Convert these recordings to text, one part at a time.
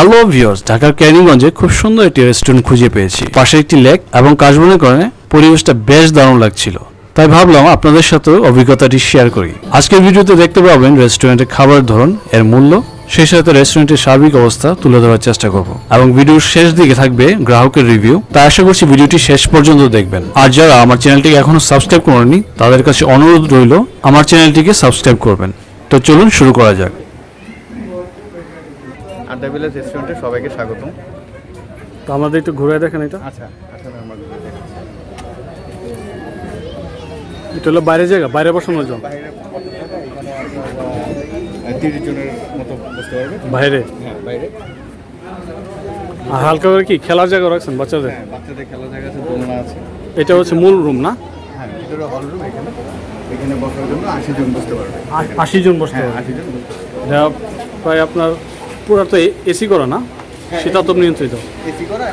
Hello viewers, ঢাকার কেরানীগঞ্জে খুব সুন্দর একটি রেস্টুরেন্ট খুঁজে পেয়েছি। পাশে একটি লেক এবং কাশবনের কারণে পরিবেশটা বেশ দারুণ লাগছিল, তাই ভাবলাম আপনাদের সাথে অভিজ্ঞতাটি শেয়ার করি। আজকের ভিডিওতে দেখতে পাবেন রেস্টুরেন্টের খাবার ধরন, এর মূল্য, সেই সাথে রেস্টুরেন্টের সার্বিক অবস্থা তুলে ধরার চেষ্টা করব এবং ভিডিওর শেষ দিকে থাকবে গ্রাহকের রিভিউ। তাই আশা করছি ভিডিওটি শেষ পর্যন্ত দেখবেন। আর যারা আমার চ্যানেলটিকে এখনো সাবস্ক্রাইব করেননি তাদের কাছে অনুরোধ রইল আমার চ্যানেলটিকে সাবস্ক্রাইব করবেন। তো চলুন শুরু করা যাক। আড্ডা ভিলেজ রেস্টুরেন্টে সবাইকে স্বাগত। তো আমাদের একটু ঘুরে দেখেন এটা। আচ্ছা, এটা হলো বাইরে জায়গা, বাইরে বসানোর জন্য। বাইরে হালকা করে কি খেলার জায়গা রাখছেন বাচ্চাদের? বাচ্চাদের খেলার জায়গা আছে, দোলনা আছে। এটা হচ্ছে মূল রুম না? হ্যাঁ, এটা হলো হল রুম। এখানে এখানে বসার জন্য ৮০ জন বসতে পারবে। ৮০ জন বসতে পারবে। ৮০ জন প্রায় আপনার পুরো তো এসি করা না? সেটা তো নিয়ন্ত্রিত, এসি করা,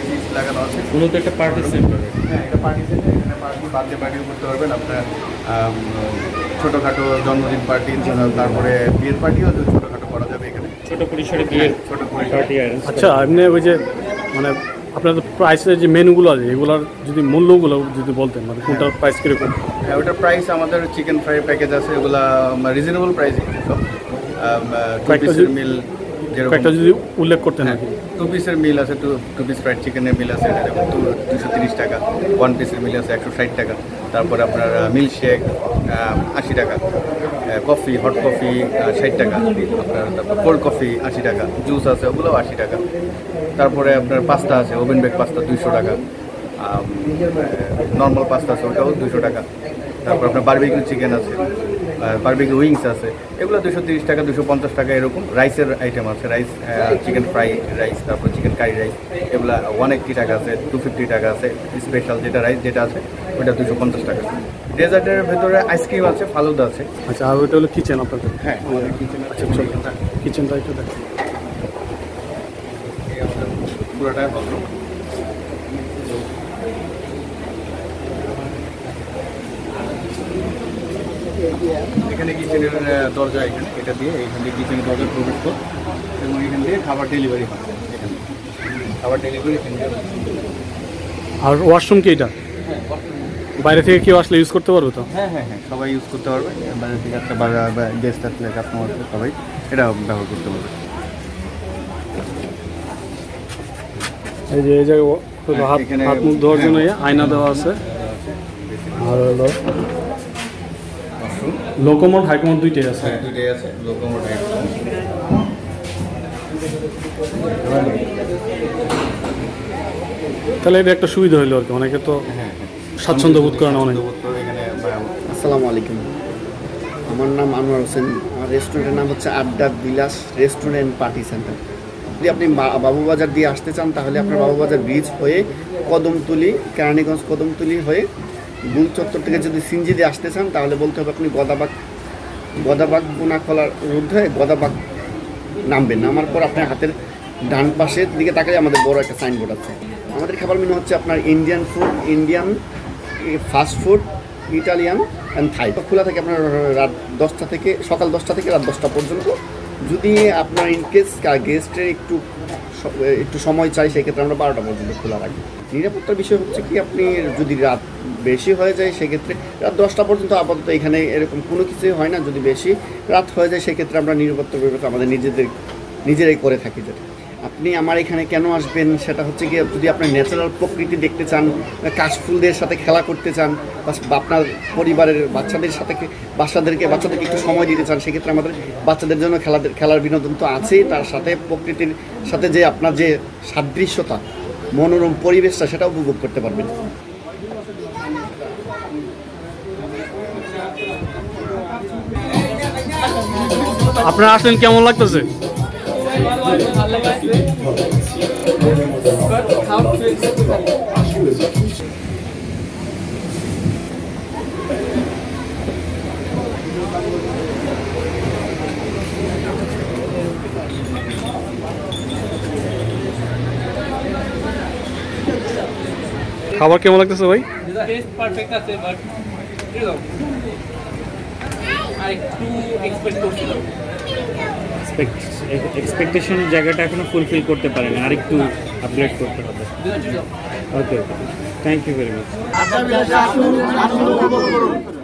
এসি লাগানো আছে। কোনো তো একটা পার্টি সেন্টার। হ্যাঁ, একটা পার্টি সেন্টার। এখানে পার্টি, বার্থডে পার্টি করতে পারবেন আপনারা, ছোটখাটো জন্মদিন পার্টি, তারপরে বিয়ের পার্টিও ছোটখাটো করা যাবে এখানে, ছোট পরিসরে বিয়ের ছোট পার্টি। আচ্ছা, আপনি ওই যে মানে আপনার প্রাইসের যে মেনুগুলো আছে এগুলোর যদি মূল্যগুলো যদি বলতেন, মানে কোনটার প্রাইস কীরকম? হ্যাঁ, ওটার প্রাইস আমাদের চিকেন ফ্রাই প্যাকেজ আছে, এগুলো রিজনেবল প্রাইস। প্যাকেজের মিল একটা যদি উল্লেখ করতেন। 2 পিসের মিল আছে, 2 পিস ফ্রাইড চিকেনের মিল আছে 230 টাকা, 1 পিসের মিল আছে 160 টাকা, তারপরে আপনার মিল্ক শেক 80 টাকা, কফি, হট কফি 60 টাকা, আপনার কোল্ড কফি 80 টাকা, জুস আছে ওগুলোও 80 টাকা, তারপরে আপনার পাস্তা আছে, ওভেন বেক পাস্তা 200 টাকা, নর্মাল পাস্তা আছে ওটাও 200 টাকা, তারপর আপনার বারবিকিউ চিকেন আছে, বারবিকিউ উইংস আছে, এগুলো 230 টাকা, 250 টাকা এরকম। রাইসের আইটেম আছে, রাইস, চিকেন ফ্রাই রাইস, তারপর চিকেন কারি রাইস, এগুলো 180 টাকা আছে, 250 টাকা আছে। স্পেশাল যেটা রাইস যেটা আছে ওটা 250 টাকা। ডেজার্টের ভেতরে আইসক্রিম আছে, ফালুদা আছে। আচ্ছা, আর ওটা হলো কিচেন আপনাদের? হ্যাঁ, কিচেন আছে। কিচেনটা একটু দেখুন, পুরোটাই ভালো। এখানে কিচেনের দরজা, এখানে এটা দিয়ে এখান থেকে কিচেনের দরজা প্রবেশ করব এবং এখান থেকে খাবার ডেলিভারি হবে। এখানে খাবার ডেলিভারি সেন্টার আর ওয়াশরুম কি এটা? হ্যাঁ, বাইরে থেকে কেউ আসলে ইউজ করতে পারবে তো? হ্যাঁ হ্যাঁ হ্যাঁ, সবাই ইউজ করতে পারবে, বাইরে থেকে একটা গেস্ট আসলে আপনার সবাই এটা ব্যবহার করতে পারবে। এই যে এই জায়গায় হাত মুখ ধোয়ার জন্য আয়না দেওয়া আছে। আর হলো লোকোমোট হাইকোমোট দুইটাই আছে। হ্যাঁ, দুইটাই আছে, লোকোমোট হাইকোমোট। তাহলে এটা একটা সুবিধা হইলো আর কি, অনেকে তো স্বাচ্ছন্দ্য বোধ করে না অনেক। আসসালামু আলাইকুম, আমার নাম আনোয়ার হোসেন, আমার রেস্টুরেন্টের নাম হচ্ছে আড্ডা বিলাস রেস্টুরেন্ট পার্টি সেন্টার। যদি আপনি বাবুবাজার দিয়ে আসতে চান তাহলে আপনার বাবুবাজার ব্রিজ হয়ে কদমতলি, কেরানীগঞ্জ কদমতলি হয়ে গুল চত্বর থেকে যদি সিনজি দিয়ে আসতে চান তাহলে বলতে হবে আপনি গদাবাগ বোনাখলার রোড হয়ে গদাবাগ নামবেন। নামার পর আপনার হাতের ডান পাশের দিকে তাকালে আমাদের বড় একটা সাইনবোর্ড আছে। আমাদের খাবার মেনু হচ্ছে আপনার Indian food, Indian fast food, Italian and Thai. খোলা থাকে আপনার সকাল 10টা থেকে রাত 10টা পর্যন্ত। যদি আপনার ইনকেস গেস্টের একটু সময় চাই সেক্ষেত্রে আমরা 12টা পর্যন্ত খোলা রাখি। নিরাপত্তার বিষয় হচ্ছে কি, আপনি যদি রাত বেশি হয়ে যায় সেক্ষেত্রে রাত 10টা পর্যন্ত আপাতত এখানে এরকম কোনো কিছুই হয় না। যদি বেশি রাত হয়ে যায় সেক্ষেত্রে আমরা নিরাপত্তার ব্যবস্থা আমাদের নিজেরাই করে থাকি। যেটা আপনি আমার এখানে কেন আসবেন সেটা হচ্ছে কি, যদি আপনার ন্যাচারাল প্রকৃতি দেখতে চান, কাশফুলদের সাথে খেলা করতে চান বা আপনার পরিবারের বাচ্চাদের সাথে বাচ্চাদেরকে একটু সময় দিতে চান সেক্ষেত্রে আমাদের বাচ্চাদের জন্য খেলার বিনোদন তো আছেই, তার সাথে প্রকৃতির সাথে যে আপনার যে সাদৃশ্যতা, মনোরম পরিবেশটা সেটা উপভোগ করতে পারবেন। আপনারা আসলেন, কেমন লাগতেছে? খাবার কেমন লাগতেছে ভাই? আরেকটু এক্সপেক্ট করছিলাম, এক্সপেকটেশনের জায়গাটা এখনো ফুলফিল করতে পারেনি, আরেকটু আপগ্রেড করতে হবে। Okay, thank you very much.